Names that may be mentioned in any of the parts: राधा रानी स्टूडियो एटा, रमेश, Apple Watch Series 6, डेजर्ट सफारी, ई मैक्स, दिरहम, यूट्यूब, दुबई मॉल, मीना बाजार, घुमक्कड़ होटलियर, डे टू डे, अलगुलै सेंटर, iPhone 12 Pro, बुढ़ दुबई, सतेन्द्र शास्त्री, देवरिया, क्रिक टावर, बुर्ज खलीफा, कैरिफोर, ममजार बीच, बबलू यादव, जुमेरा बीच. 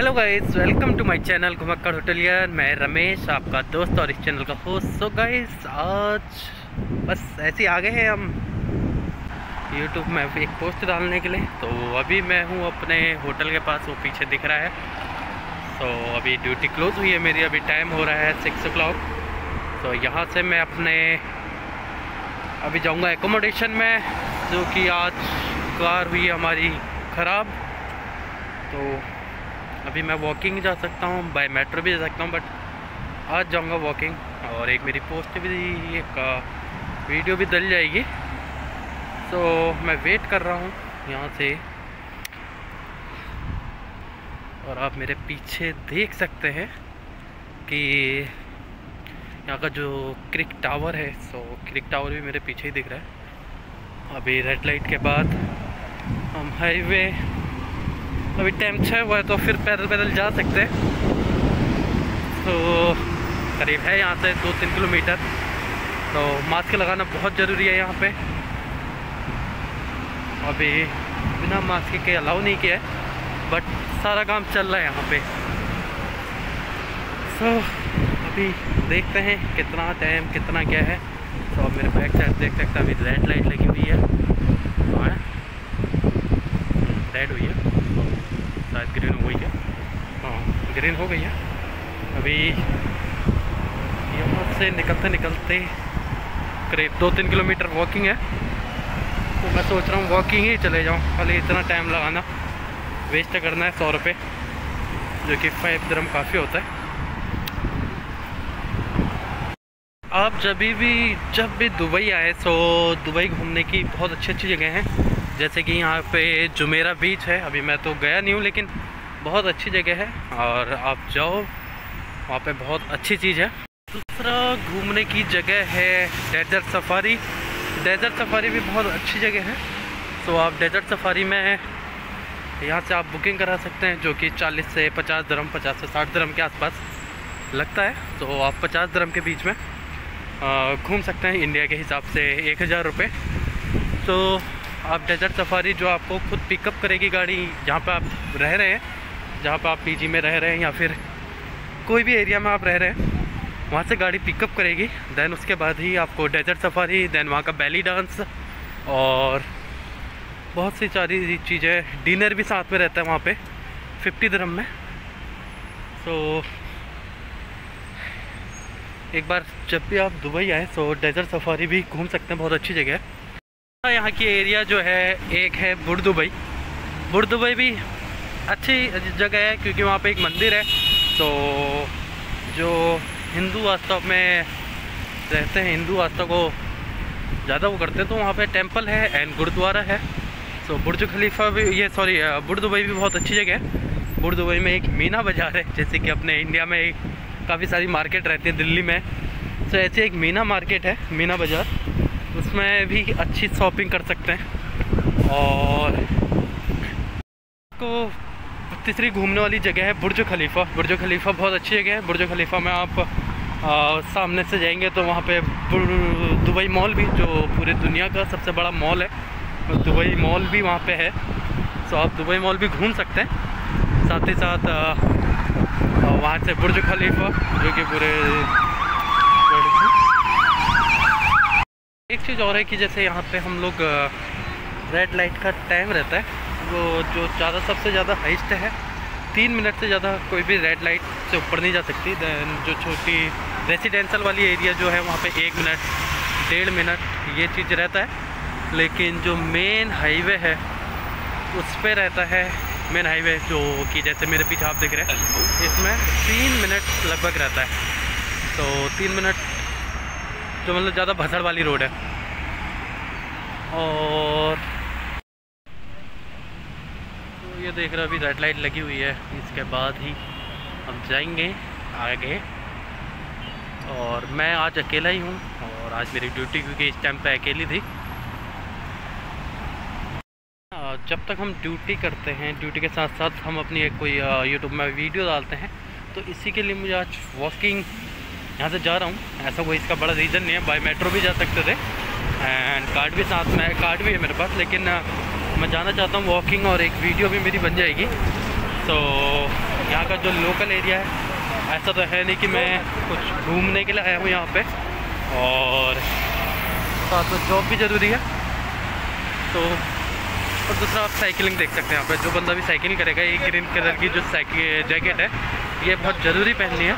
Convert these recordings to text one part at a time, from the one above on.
Hello guys, welcome to my channel घुमक्कड़ होटलियर। मैं रमेश, आपका दोस्त और इस चैनल का होस्ट। सो गाइस, आज बस ऐसे आ गए हैं हम यूट्यूब में एक पोस्ट डालने के लिए। तो अभी मैं हूँ अपने होटल के पास, वो पीछे दिख रहा है। सो अभी ड्यूटी क्लोज हुई है मेरी, अभी टाइम हो रहा है 6 o'clock। तो यहाँ से मैं अपने अभी जाऊँगा एकोमोडेशन में, जो कि आज कार हुई है हमारी ख़राब। तो अभी मैं वॉकिंग जा सकता हूँ, बाय मेट्रो भी जा सकता हूँ, बट आज जाऊँगा वॉकिंग। और एक मेरी पोस्ट भी, एक वीडियो भी डल जाएगी। तो मैं वेट कर रहा हूँ यहाँ से, और आप मेरे पीछे देख सकते हैं कि यहाँ का जो क्रिक टावर है, सो क्रिक टावर भी मेरे पीछे ही दिख रहा है। अभी रेड लाइट के बाद हम हाईवे, अभी टाइम 6 हुआ है तो फिर पैदल जा सकते हैं। तो करीब है यहाँ से 2-3 किलोमीटर। तो मास्क लगाना बहुत ज़रूरी है यहाँ पे, अभी बिना मास्क के अलाउ नहीं किया है, बट सारा काम चल रहा है यहाँ पे। सो अभी देखते हैं कितना टाइम कितना क्या है। तो मेरे बैक साइड देख सकते हैं, अभी रेड लाइट लगी हुई है, रेड हुई है, शायद ग्रीन हो गई है, हाँ ग्रीन हो गई है। अभी यहाँ से निकलते करीब 2-3 किलोमीटर वॉकिंग है। तो मैं सोच रहा हूँ वॉकिंग ही चले जाऊँ, खाली इतना टाइम लगाना वेस्ट करना है। 100 रुपये, जो कि 5 दिरहम काफ़ी होता है। आप जब भी दुबई आए, तो दुबई घूमने की बहुत अच्छी जगह हैं, जैसे कि यहाँ पे जुमेरा बीच है। अभी मैं तो गया नहीं हूँ, लेकिन बहुत अच्छी जगह है और आप जाओ, वहाँ पे बहुत अच्छी चीज़ है। दूसरा घूमने की जगह है डेजर्ट सफारी। डेजर्ट सफारी भी बहुत अच्छी जगह है। तो आप डेजर्ट सफारी में यहाँ से आप बुकिंग करा सकते हैं, जो कि 40 से 50 दिरहम, 50 से 60 दिरहम के आसपास लगता है। तो आप 50 दिरहम के बीच में घूम सकते हैं, इंडिया के हिसाब से 1000 रुपये। तो आप डेजर्ट सफारी, जो आपको खुद पिकअप करेगी गाड़ी, जहाँ पे आप रह रहे हैं, जहाँ पे आप पीजी में रह रहे हैं या फिर कोई भी एरिया में आप रह रहे हैं, वहाँ से गाड़ी पिकअप करेगी। दैन उसके बाद ही आपको डेजर्ट सफारी, दैन वहाँ का बैली डांस और बहुत सी सारी चीज़ें, डिनर भी साथ में रहता है वहाँ पे 50 दिरहम में। तो एक बार जब भी आप दुबई आए, तो डेजर्ट सफारी भी घूम सकते हैं, बहुत अच्छी जगह है। यहाँ की एरिया जो है, एक है बुढ़ दुबई। बुढ़ दुबई भी अच्छी जगह है, क्योंकि वहाँ पे एक मंदिर है। तो जो हिंदू आस्था में रहते हैं, हिंदू आस्था को ज़्यादा वो करते हैं, तो वहाँ पे टेंपल है एंड गुरुद्वारा है। तो बुर्ज खलीफा भी, ये सॉरी, बुढ़ दुबई भी बहुत अच्छी जगह है। बुढ़ दुबई में एक मीना बाज़ार है, जैसे कि अपने इंडिया में काफ़ी सारी मार्केट रहती है दिल्ली में। तो ऐसे एक मीना मार्केट है, मीना बाज़ार, उसमें भी अच्छी शॉपिंग कर सकते हैं। और आपको तीसरी घूमने वाली जगह है बुर्ज खलीफा। बुर्ज खलीफा बहुत अच्छी जगह है। बुर्ज खलीफा में आप सामने से जाएंगे तो वहाँ पे दुबई मॉल भी, जो पूरी दुनिया का सबसे बड़ा मॉल है, दुबई मॉल भी वहाँ पे है। तो आप दुबई मॉल भी घूम सकते हैं, साथ ही साथ वहाँ से बुर्ज खलीफा, जो कि पूरे, एक चीज़ और है कि जैसे यहाँ पे हम लोग रेड लाइट का टाइम रहता है, वो जो ज़्यादा सबसे ज़्यादा हाइस्ट है, 3 मिनट से ज़्यादा कोई भी रेड लाइट से ऊपर नहीं जा सकती। दैन जो छोटी रेसिडेंशल वाली एरिया जो है, वहाँ पे 1 मिनट 1.5 मिनट ये चीज़ रहता है। लेकिन जो मेन हाईवे है उस पर रहता है, मेन हाईवे जो कि जैसे मेरे पीछे आप देख रहे हैं, इसमें 3 मिनट लगभग रहता है। तो 3 मिनट जो मतलब ज़्यादा भसड़ वाली रोड है। और तो ये देख रहे, अभी रेड लाइट लगी हुई है, इसके बाद ही हम जाएंगे आगे। और मैं आज अकेला ही हूँ, और आज मेरी ड्यूटी क्योंकि इस टाइम पे अकेली थी। जब तक हम ड्यूटी करते हैं, ड्यूटी के साथ साथ हम अपनी एक कोई यूट्यूब में वीडियो डालते हैं। तो इसी के लिए मुझे आज वॉकिंग, यहाँ से जा रहा हूँ, ऐसा कोई इसका बड़ा रीज़न नहीं है। बाय मेट्रो भी जा सकते थे, एंड कार्ड भी साथ में, कार्ड भी है मेरे पास, लेकिन मैं जाना चाहता हूँ वॉकिंग, और एक वीडियो भी मेरी बन जाएगी। तो यहाँ का जो लोकल एरिया है, ऐसा तो है नहीं कि मैं कुछ घूमने के लिए आया हूँ यहाँ पे, और साथ में जॉब भी ज़रूरी है। तो और दूसरा आप साइकिलिंग देख सकते हैं यहाँ पे, जो बंदा भी साइकिलिंग करेगा ये ग्रीन कलर की जो साइकिल जैकेट है ये बहुत ज़रूरी पहननी है,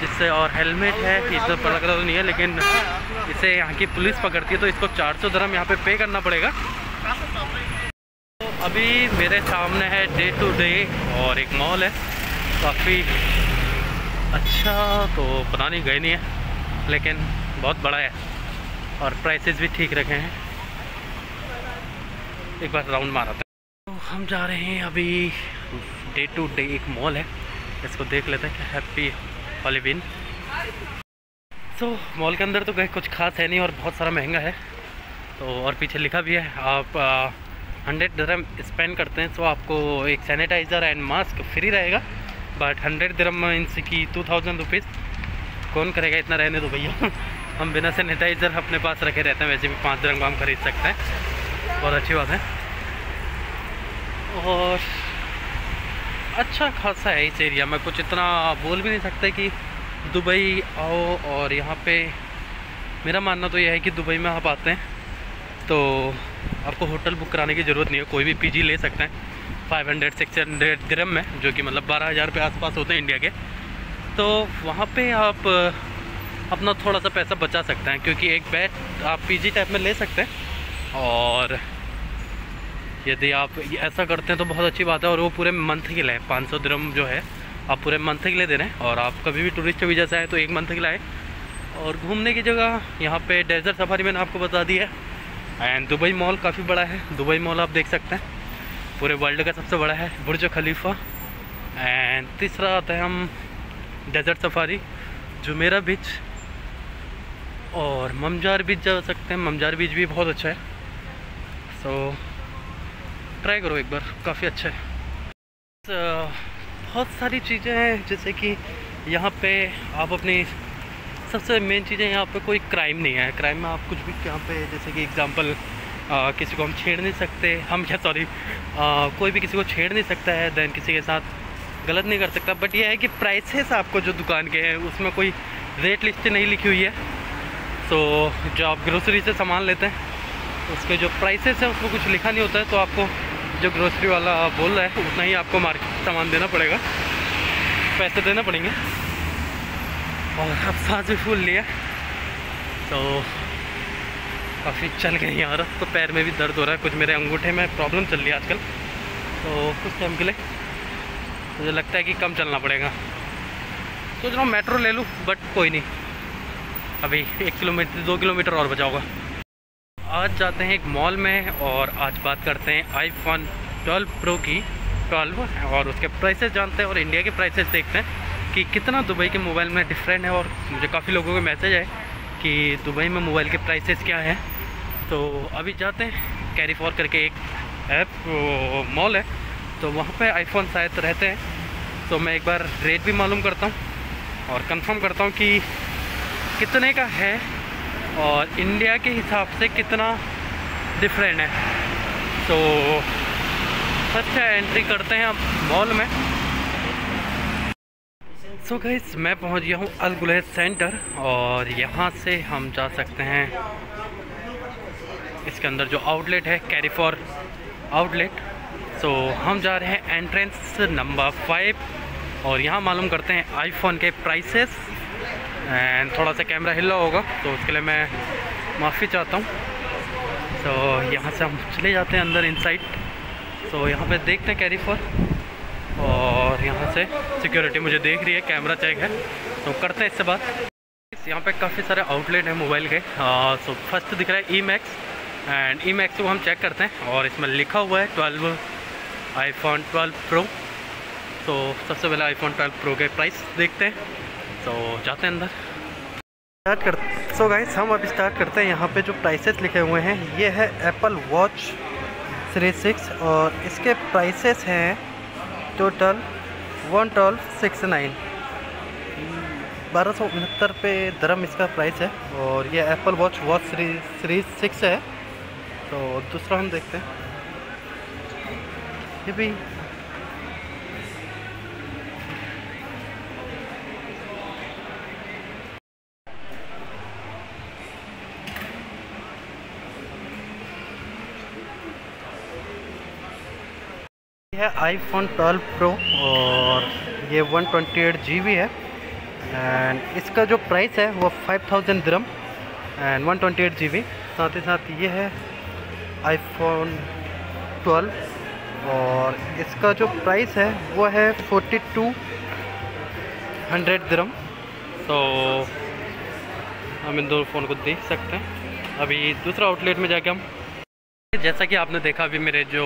जिससे, और हेलमेट है इतना पता तो नहीं है, लेकिन इसे यहाँ की पुलिस पकड़ती है तो इसको 400 दरहम यहाँ पे पे करना पड़ेगा। तो अभी मेरे सामने है डे टू डे और एक मॉल है काफ़ी अच्छा, तो पता नहीं गए नहीं है, लेकिन बहुत बड़ा है और प्राइसेस भी ठीक रखे हैं। एक बार राउंड मारा था। तो हम जा रहे हैं अभी डे टू डे, एक मॉल है, इसको देख लेते हैं। Happy Halloween. सो मॉल के अंदर तो कुछ खास है नहीं और बहुत सारा महंगा है, तो और पीछे लिखा भी है आप 100 दिरहम स्पेंड करते हैं तो आपको एक सैनिटाइज़र एंड मास्क फ्री रहेगा, बट 100 दिरहम इनसे की 2000 रुपीज़ कौन करेगा, इतना रहने दो भैया। हम बिना सैनिटाइज़र अपने पास रखे रहते हैं, वैसे भी 5 दिरहम हम खरीद सकते हैं, बहुत अच्छी बात है। और अच्छा खासा है इस एरिया में, कुछ इतना बोल भी नहीं सकते कि दुबई आओ, और यहाँ पे मेरा मानना तो यह है कि दुबई में आप आते हैं तो आपको होटल बुक कराने की ज़रूरत नहीं है, कोई भी पीजी ले सकते हैं 500-600 दिरहम में, जो कि मतलब 12,000 के आसपास होते हैं इंडिया के। तो वहाँ पे आप अपना थोड़ा सा पैसा बचा सकते हैं, क्योंकि एक बेड आप पीजी टाइप में ले सकते हैं, और यदि आप ऐसा करते हैं तो बहुत अच्छी बात है। और वो पूरे मंथ के लिए 500 दिरहम जो है आप पूरे मंथ के लिए दे रहे हैं, और आप कभी भी टूरिस्ट वीज़ा से आए तो एक मंथ के लिए आए। और घूमने की जगह यहाँ पे डेजर्ट सफारी मैंने आपको बता दी है, एंड दुबई मॉल काफ़ी बड़ा है, दुबई मॉल आप देख सकते हैं पूरे वर्ल्ड का सबसे बड़ा है, बुर्ज खलीफा, एंड तीसरा आता है हम डेजर्ट सफारी, जुमेरा बीच और ममजार बीच जा सकते हैं, ममजार बीच भी बहुत अच्छा है, तो ट्राई करो एक बार, काफ़ी अच्छा है। बहुत सारी चीज़ें हैं, जैसे कि यहाँ पे आप अपनी सबसे मेन चीज़ें, यहाँ पे कोई क्राइम नहीं है, क्राइम में आप कुछ भी यहाँ पे, जैसे कि एग्जांपल किसी को हम छेड़ नहीं सकते, कोई भी किसी को छेड़ नहीं सकता है, दैन किसी के साथ गलत नहीं कर सकता, बट यह है कि प्राइसेस आपको जो दुकान के हैं उसमें कोई रेट लिस्ट नहीं लिखी हुई है। तो जो आप ग्रोसरी से सामान लेते हैं उसके जो प्राइसेस हैं उसमें कुछ लिखा नहीं होता है, तो आपको जो ग्रोसरी वाला बोल रहा है उतना ही आपको मार्केट सामान देना पड़ेगा, पैसे देना पड़ेंगे। और अब सांस भी फूल लिया, तो काफ़ी चल के नहीं आ रहा, तो पैर में भी दर्द हो रहा है, कुछ मेरे अंगूठे में प्रॉब्लम चल रही है आजकल, तो कुछ टाइम के लिए मुझे लगता है कि कम चलना पड़ेगा। सोच रहा हूँ मेट्रो ले लूँ, बट कोई नहीं, अभी 1-2 किलोमीटर और बचा होगा। आज जाते हैं एक मॉल में और आज बात करते हैं iPhone 12 Pro की 12 और उसके प्राइसेस जानते हैं, और इंडिया के प्राइसेस देखते हैं कि कितना दुबई के मोबाइल में डिफरेंट है। और मुझे काफ़ी लोगों के मैसेज आए कि दुबई में मोबाइल के प्राइसेस क्या हैं, तो अभी जाते हैं। कैरिफोर करके एक ऐप मॉल है, तो वहाँ पे iPhone शायद रहते हैं, तो मैं एक बार रेट भी मालूम करता हूँ और कन्फर्म करता हूँ कि कितने का है और इंडिया के हिसाब से कितना डिफरेंट है। तो फर्स्ट एंट्री करते हैं आप मॉल में। सो गाइस मैं पहुंच गया हूं अलगुलै सेंटर, और यहां से हम जा सकते हैं इसके अंदर जो आउटलेट है कैरिफोर आउटलेट। सो हम जा रहे हैं एंट्रेंस नंबर 5 और यहां मालूम करते हैं आईफोन के प्राइसेस। एंड थोड़ा सा कैमरा हिल रहा होगा तो उसके लिए मैं माफ़ी चाहता हूँ। तो यहाँ से हम चले जाते हैं अंदर इनसाइड। तो यहाँ पे देखते हैं कैरिफोर, और यहाँ से सिक्योरिटी मुझे देख रही है, कैमरा चेक है, तो करते हैं इससे बात। यहाँ पे काफ़ी सारे आउटलेट हैं मोबाइल के। सो फर्स्ट दिख रहा है ई मैक्स को हम चेक करते हैं, और इसमें लिखा हुआ है आईफोन 12 प्रो। तो सबसे पहले आईफोन 12 प्रो के प्राइस देखते हैं, तो जाते हैं अंदर स्टार्ट करते। सो गाइस हम अब स्टार्ट करते हैं। यहाँ पे जो प्राइसेस लिखे हुए हैं ये है एप्पल वॉच सीरीज 6 और इसके प्राइसेस हैं टोटल 1,269 1269 दिरहम इसका प्राइस है। और ये एप्पल वॉच सीरीज 6 है। तो दूसरा हम देखते हैं, ये भी है iPhone 12 Pro और ये 128GB है एंड इसका जो प्राइस है वो 5000 दिरहम एंड 128GB। साथ ही साथ ये है iPhone 12 और इसका जो प्राइस है वो है 4200 दिरहम। तो हम इन दोनों फ़ोन को देख सकते हैं। अभी दूसरा आउटलेट में जाके हम, जैसा कि आपने देखा अभी मेरे जो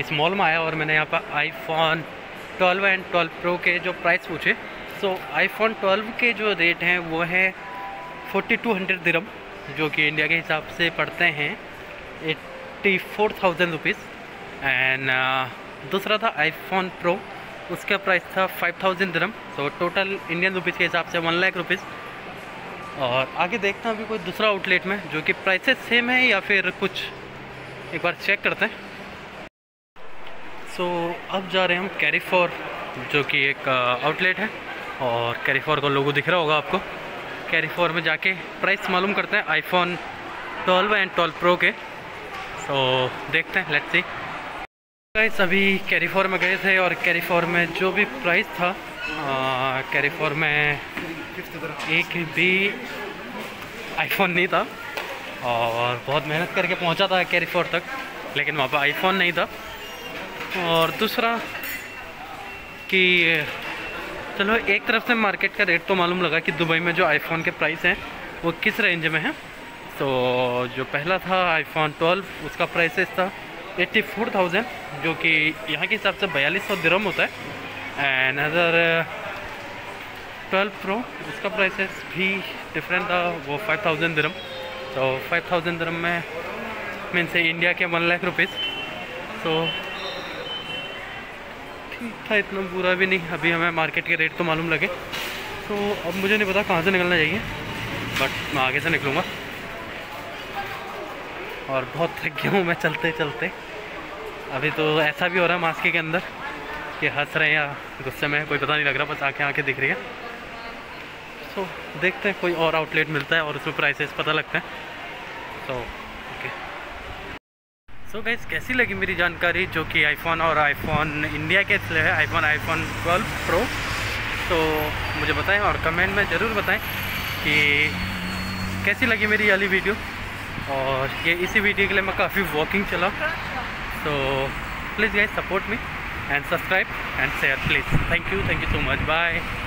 इस मॉल में आया और मैंने यहाँ पर iPhone 12 एंड 12 Pro के जो प्राइस पूछे, सो iPhone 12 के जो रेट हैं वो है 4200 दिरहम, जो कि इंडिया के हिसाब से पड़ते हैं 84000 रुपीज़। एंड दूसरा था iPhone Pro, उसका प्राइस था 5000 दिरहम, सो टोटल इंडियन रुपीज़ के हिसाब से 1 लाख रुपीज़। और आगे देखते हैं अभी कोई दूसरा आउटलेट में जो कि प्राइसेस सेम है या फिर कुछ, एक बार चेक करते हैं। सो अब जा रहे हैं हम कैरिफोर, जो कि एक आउटलेट है और कैरिफोर का लोगो दिख रहा होगा आपको। कैरिफोर में जाके प्राइस मालूम करते हैं iPhone 12 एंड 12 Pro के। सो देखते हैं, लेट्स सी गाइस। अभी कैरिफोर में गए थे और कैरिफोर में जो भी प्राइस था, कैरिफोर में एक भी iPhone नहीं था और बहुत मेहनत करके पहुंचा था कैरिफोर तक, लेकिन वहाँ पर iPhone नहीं था। और दूसरा कि चलो एक तरफ से मार्केट का रेट तो मालूम लगा कि दुबई में जो iPhone के प्राइस हैं वो किस रेंज में हैं। तो जो पहला था iPhone 12, उसका प्राइसेस था 84000, जो कि यहाँ के हिसाब से 4200 दिरहम होता है। एंड अदर 12 Pro, उसका प्राइसेस भी डिफरेंट था, वो 5000 दिरहम। तो 5000 दिरहम में मीन्स इंडिया के 1 लाख रुपीज़। तो ठीक था, इतना बुरा भी नहीं। अभी हमें मार्केट के रेट तो मालूम लगे, तो अब मुझे नहीं पता कहाँ से निकलना चाहिए, बट मैं आगे से निकलूँगा। और बहुत थक गया हूँ मैं चलते चलते। अभी तो ऐसा भी हो रहा है मास्क के अंदर कि हंस रहे हैं या गुस्से में, कोई पता नहीं लग रहा, बस आँखें दिख रही है। सो देखते हैं कोई और आउटलेट मिलता है और उसमें प्राइसेस पता लगता है। So okay. सो गाइस, कैसी लगी मेरी जानकारी, जो कि iPhone और iPhone इंडिया के इसलिए है iPhone 12 Pro। तो मुझे बताएं और कमेंट में ज़रूर बताएं कि कैसी लगी मेरी वाली वीडियो। और ये इसी वीडियो के लिए मैं काफ़ी वॉकिंग चला। So please guys support me and subscribe and share please. Thank you so much, bye.